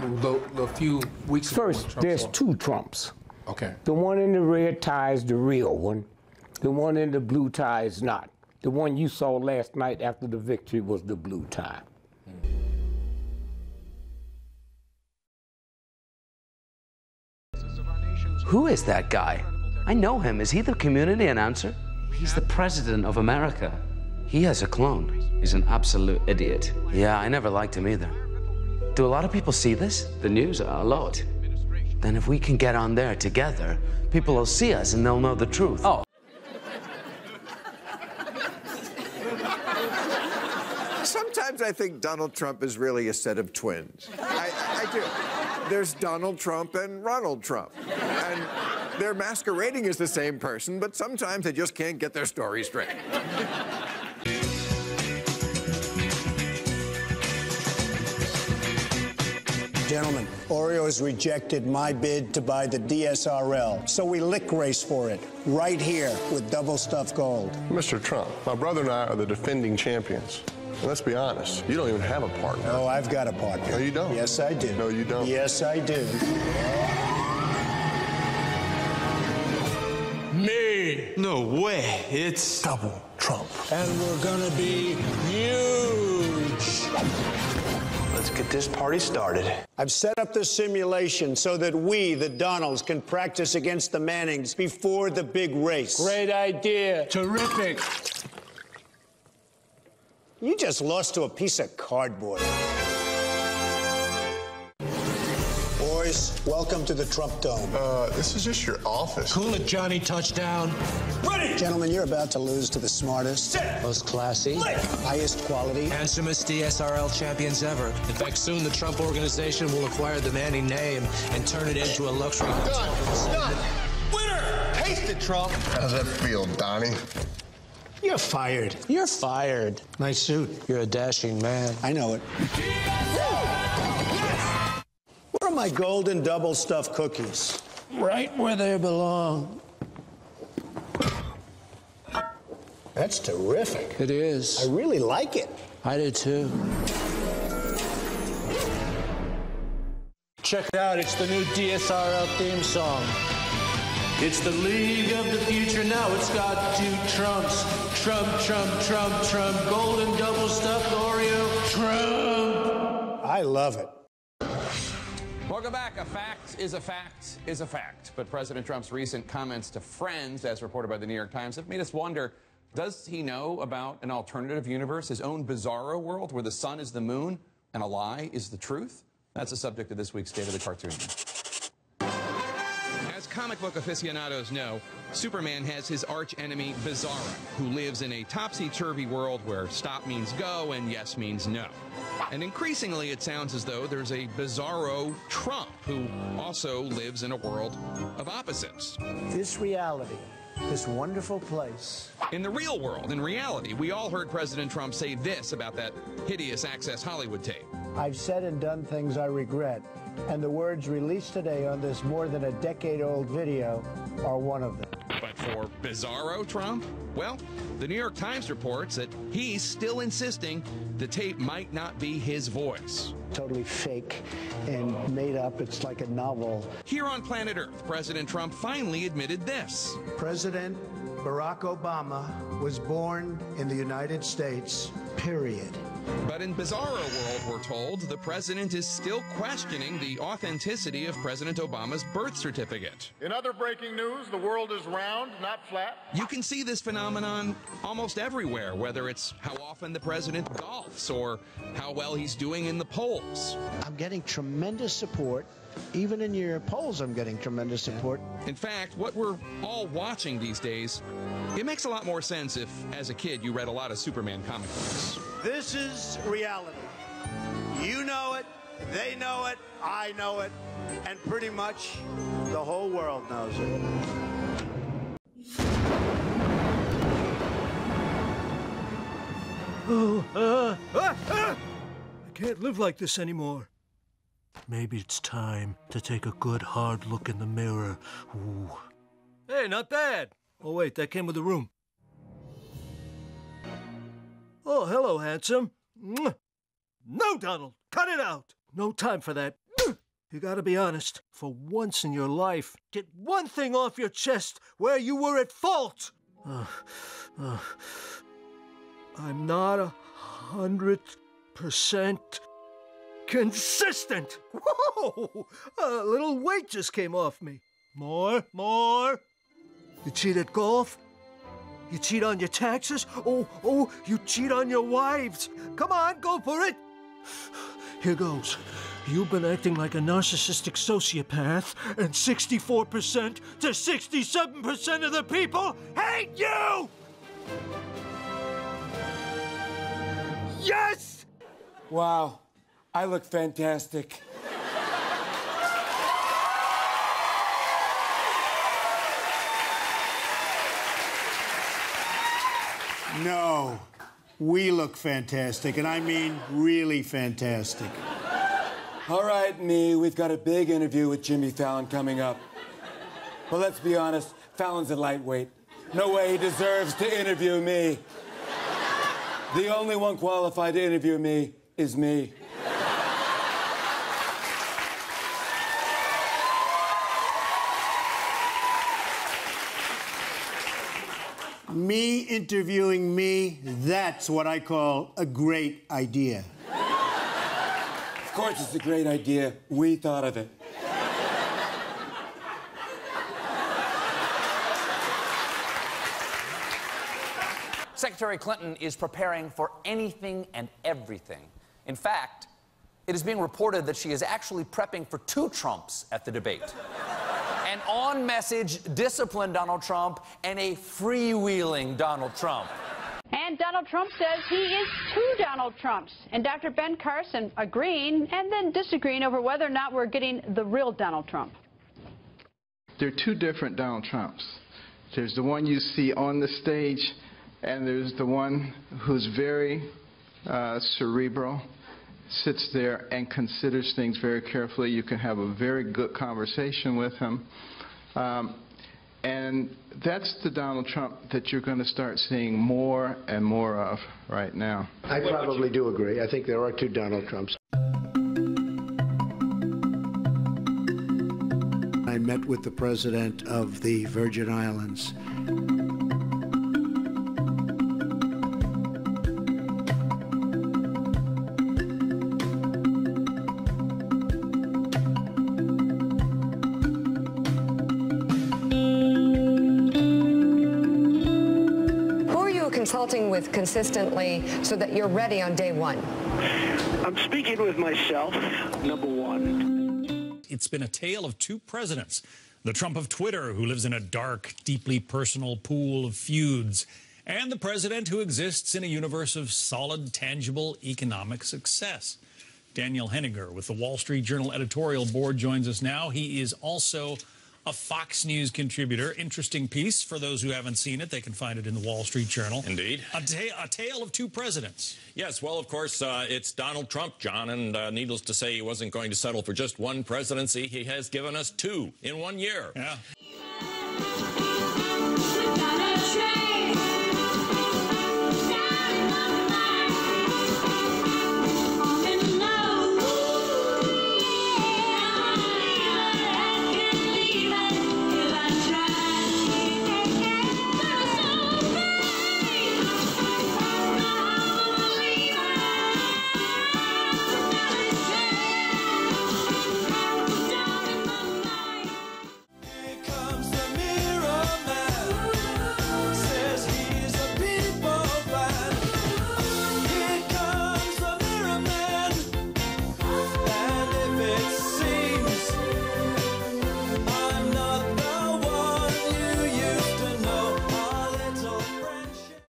The few weeks first, there's two Trumps. Okay. The one in the red tie is the real one. The one in the blue tie is not. The one you saw last night after the victory was the blue tie. Who is that guy? I know him. Is he the community announcer? He's the president of America. He has a clone. He's an absolute idiot. Yeah, I never liked him either. Do a lot of people see this? The news? A lot. Then if we can get on there together, people will see us and they'll know the truth. Oh. Sometimes I think Donald Trump is really a set of twins. I do. There's Donald Trump and Ronald Trump. And they're masquerading as the same person, but sometimes they just can't get their story straight. Gentlemen, Oreo has rejected my bid to buy the DSRL, so we lick race for it, right here with Double Stuff Gold. Mr. Trump, my brother and I are the defending champions. And let's be honest, you don't even have a partner. Oh, I've got a partner. No, you don't. Yes, I do. No, you don't. Yes, I do. Me! No way, it's Double Trump. And we're gonna be huge! Let's get this party started. I've set up this simulation so that we, the Donalds, can practice against the Mannings before the big race. Great idea. Terrific. You just lost to a piece of cardboard. Boys, welcome to the Trump Dome. This is just your office. Cool it, Johnny. Touchdown. Ready! Gentlemen, you're about to lose to the smartest, most classy, highest quality, handsomest DSRL champions ever. In fact, soon the Trump organization will acquire the Manning name and turn it into a luxury hotel. Done! Done! Winner! Taste it, Trump! How's that feel, Donnie? You're fired. You're fired. Nice suit. You're a dashing man. I know it. Where are my golden double stuffed cookies? Right where they belong. That's terrific. It is. I really like it. I do too. Check it out. It's the new DSRL theme song. It's the League of the Future now. It's got two Trumps. Trump, Trump, Trump, Trump. Golden double stuffed Oreo. Trump. I love it. Welcome back. A fact is a fact is a fact. But President Trump's recent comments to friends, as reported by the New York Times, have made us wonder, does he know about an alternative universe, his own bizarro world, where the sun is the moon and a lie is the truth? That's the subject of this week's State of the Cartoon. As comic book aficionados know, Superman has his arch-enemy, Bizarro, who lives in a topsy-turvy world where stop means go and yes means no. And increasingly, it sounds as though there's a bizarro Trump who also lives in a world of opposites. This reality, this wonderful place. In the real world, in reality, we all heard President Trump say this about that hideous Access Hollywood tape. I've said and done things I regret, and the words released today on this more than a decade-old video are one of them. But for bizarro Trump? Well, the New York Times reports that he's still insisting the tape might not be his voice. Totally fake and made up. It's like a novel. Here on planet Earth, President Trump finally admitted this. President Barack Obama was born in the United States, period. But in Bizarro World, we're told, the president is still questioning the authenticity of President Obama's birth certificate. In other breaking news, the world is round, not flat. You can see this phenomenon almost everywhere, whether it's how often the president golfs or how well he's doing in the polls. I'm getting tremendous support. Even in your polls, I'm getting tremendous support. In fact, what we're all watching these days, it makes a lot more sense if, as a kid, you read a lot of Superman comic books. This is reality. You know it, they know it, I know it, and pretty much the whole world knows it. Oh, I can't live like this anymore. Maybe it's time to take a good hard look in the mirror. Ooh. Hey, not bad. Oh, wait, that came with the room. Oh, hello, handsome. No, Donald, cut it out. No time for that. You gotta be honest. For once in your life, get one thing off your chest where you were at fault. I'm not 100% consistent. Whoa! A little weight just came off me. More. You cheat at golf? You cheat on your taxes? Oh, you cheat on your wives. Come on, go for it. Here goes. You've been acting like a narcissistic sociopath, and 64% to 67% of the people hate you! Yes! Wow, I look fantastic. No, we look fantastic, and I mean really fantastic. All right, me, we've got a big interview with Jimmy Fallon coming up. But let's be honest, Fallon's a lightweight. No way he deserves to interview me. The only one qualified to interview me is me. Me interviewing me, that's what I call a great idea. Of course it's a great idea. We thought of it. Secretary Clinton is preparing for anything and everything. In fact, it is being reported that she is actually prepping for two Trumps at the debate. An on-message, disciplined Donald Trump and a freewheeling Donald Trump. And Donald Trump says he is two Donald Trumps. And Dr. Ben Carson agreeing and then disagreeing over whether or not we're getting the real Donald Trump. There are two different Donald Trumps. There's the one you see on the stage, and there's the one who's very cerebral, sits there and considers things very carefully. You can have a very good conversation with him. And that's the Donald Trump that you're going to start seeing more and more of right now. I probably do agree. I think there are two Donald Trumps. I met with the president of the Virgin Islands. Consulting with consistently so that you're ready on day one? I'm speaking with myself, number one. It's been a tale of two presidents. The Trump of Twitter, who lives in a dark, deeply personal pool of feuds, and the president who exists in a universe of solid, tangible economic success. Daniel Henniger with the Wall Street Journal editorial board joins us now. He is also a Fox News contributor. Interesting piece. For those who haven't seen it, they can find it in the Wall Street Journal. Indeed. A tale of two presidents. Yes, well, of course, it's Donald Trump, John, and needless to say, he wasn't going to settle for just one presidency. He has given us two in 1 year. Yeah.